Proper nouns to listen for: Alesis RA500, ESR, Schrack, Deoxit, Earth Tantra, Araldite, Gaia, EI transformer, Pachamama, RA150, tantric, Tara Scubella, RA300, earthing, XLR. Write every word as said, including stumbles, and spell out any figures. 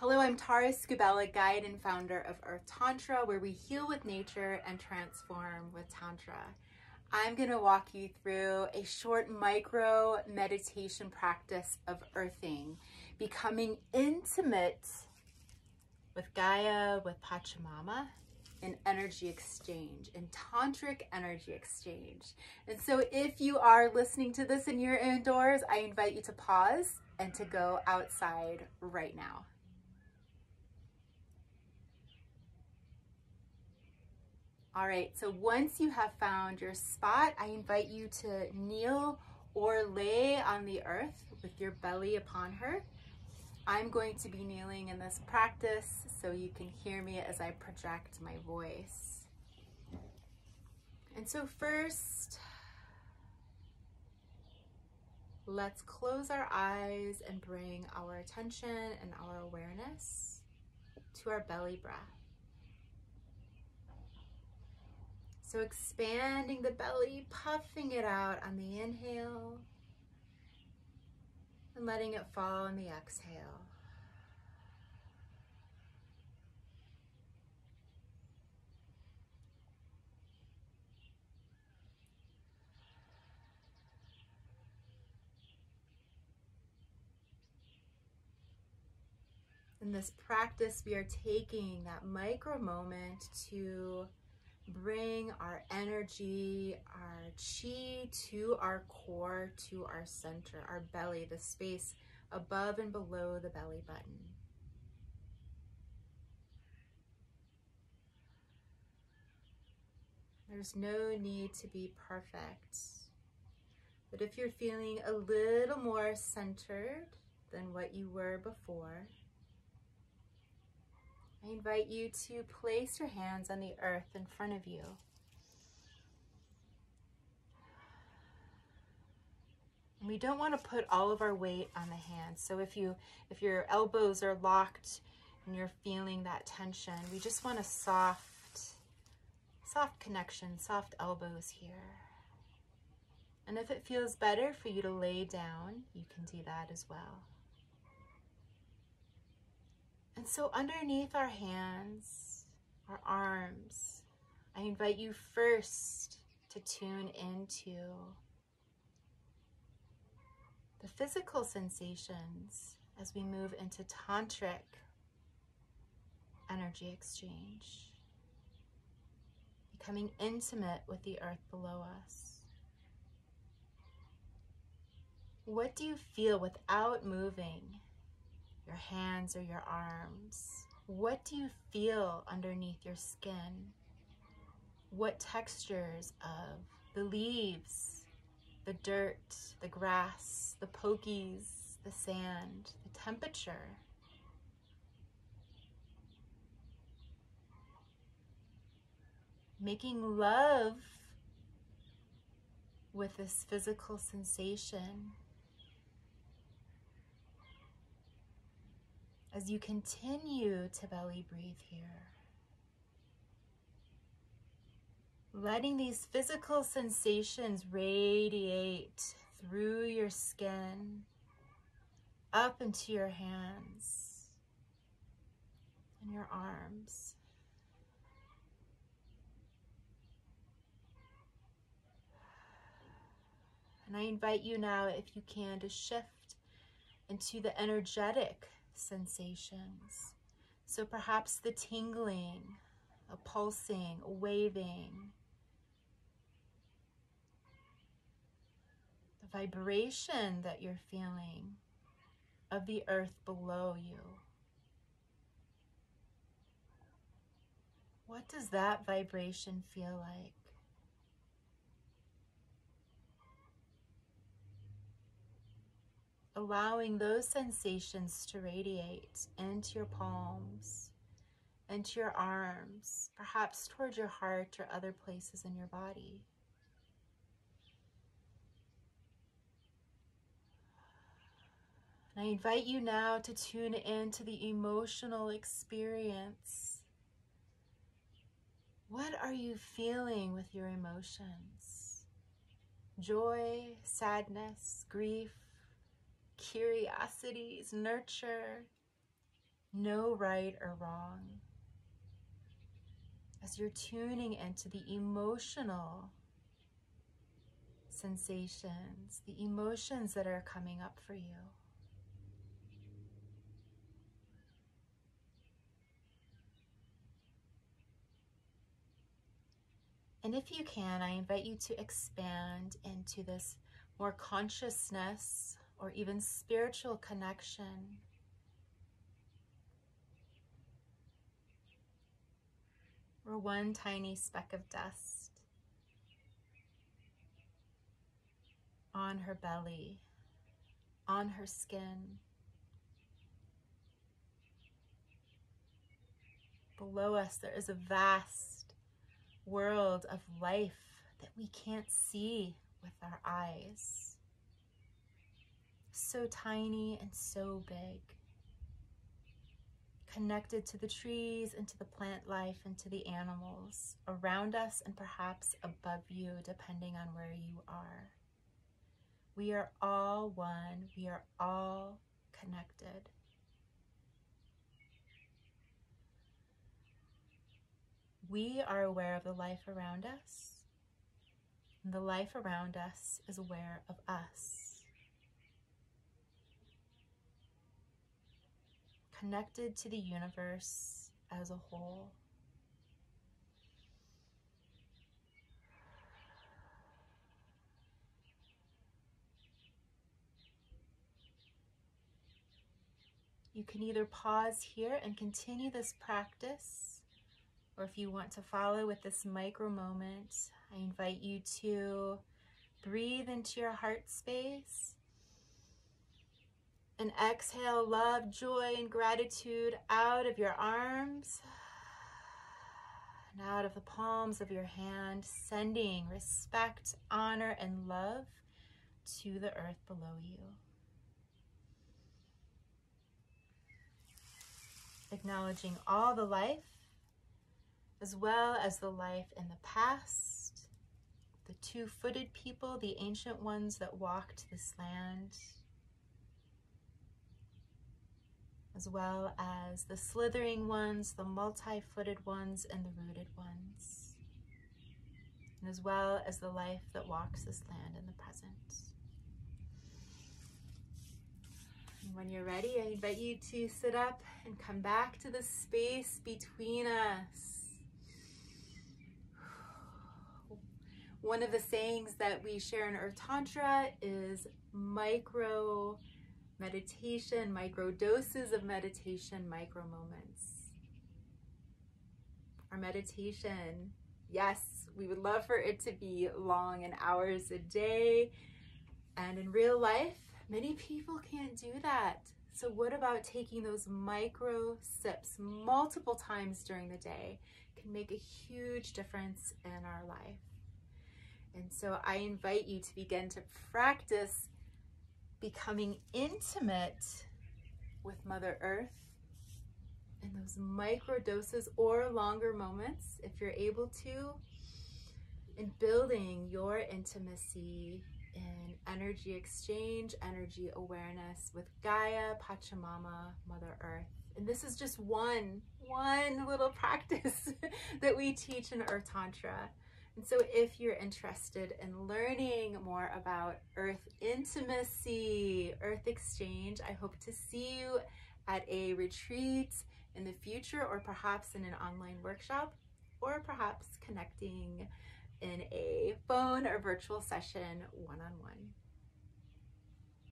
Hello, I'm Tara Scubella, guide and founder of Earth Tantra, where we heal with nature and transform with Tantra. I'm going to walk you through a short micro meditation practice of earthing, becoming intimate with Gaia, with Pachamama, in energy exchange, in tantric energy exchange. And so if you are listening to this and you're indoors, I invite you to pause and to go outside right now. All right, so once you have found your spot, I invite you to kneel or lay on the earth with your belly upon her. I'm going to be kneeling in this practice so you can hear me as I project my voice. And so first, let's close our eyes and bring our attention and our awareness to our belly breath. So expanding the belly, puffing it out on the inhale, and letting it fall on the exhale. In this practice, we are taking that micro moment to bring our energy, our chi to our core, to our center, our belly, the space above and below the belly button. There's no need to be perfect, but if you're feeling a little more centered than what you were before, I invite you to place your hands on the earth in front of you. And we don't want to put all of our weight on the hands. So if you, if your elbows are locked and you're feeling that tension, we just want a soft, soft connection, soft elbows here. And if it feels better for you to lay down, you can do that as well. And so underneath our hands, our arms, I invite you first to tune into the physical sensations as we move into tantric energy exchange, becoming intimate with the earth below us. What do you feel without moving your hands or your arms? What do you feel underneath your skin? What textures of the leaves, the dirt, the grass, the pokies, the sand, the temperature? Making love with this physical sensation. As you continue to belly breathe here, letting these physical sensations radiate through your skin, up into your hands and your arms. And I invite you now, if you can, to shift into the energetic sensations. So perhaps the tingling, a pulsing, a waving, the vibration that you're feeling of the earth below you. What does that vibration feel like? Allowing those sensations to radiate into your palms, into your arms, perhaps towards your heart or other places in your body. And I invite you now to tune into the emotional experience. What are you feeling with your emotions? Joy, sadness, grief, curiosities, nurture, no right or wrong. As you're tuning into the emotional sensations, the emotions that are coming up for you. And if you can, I invite you to expand into this more consciousness or even spiritual connection. We're one tiny speck of dust on her belly, on her skin, below us. There is a vast world of life that we can't see with our eyes. So tiny and so big, connected to the trees and to the plant life and to the animals around us and perhaps above you, depending on where you are. We are all one. We are all connected. We are aware of the life around us. And the life around us is aware of us. Connected to the universe as a whole. You can either pause here and continue this practice, or if you want to follow with this micro moment, I invite you to breathe into your heart space and exhale love, joy, and gratitude out of your arms and out of the palms of your hand, sending respect, honor, and love to the earth below you. Acknowledging all the life, as well as the life in the past, the two-footed people, the ancient ones that walked this land, as well as the slithering ones, the multi-footed ones, and the rooted ones, and as well as the life that walks this land in the present. When you're ready, I invite you to sit up and come back to the space between us. One of the sayings that we share in Earth Tantra is micro meditation, micro doses of meditation, micro moments. Our meditation, yes, we would love for it to be long and hours a day, and in real life, many people can't do that. So what about taking those micro sips multiple times during the day? It can make a huge difference in our life. And so I invite you to begin to practice becoming intimate with Mother Earth in those micro doses or longer moments if you're able to, in building your intimacy in energy exchange, energy awareness with Gaia, Pachamama, Mother Earth. And this is just one, one little practice that we teach in Earth Tantra. And so if you're interested in learning more about Earth intimacy, Earth exchange, I hope to see you at a retreat in the future, or perhaps in an online workshop, or perhaps connecting in a phone or virtual session one-on-one.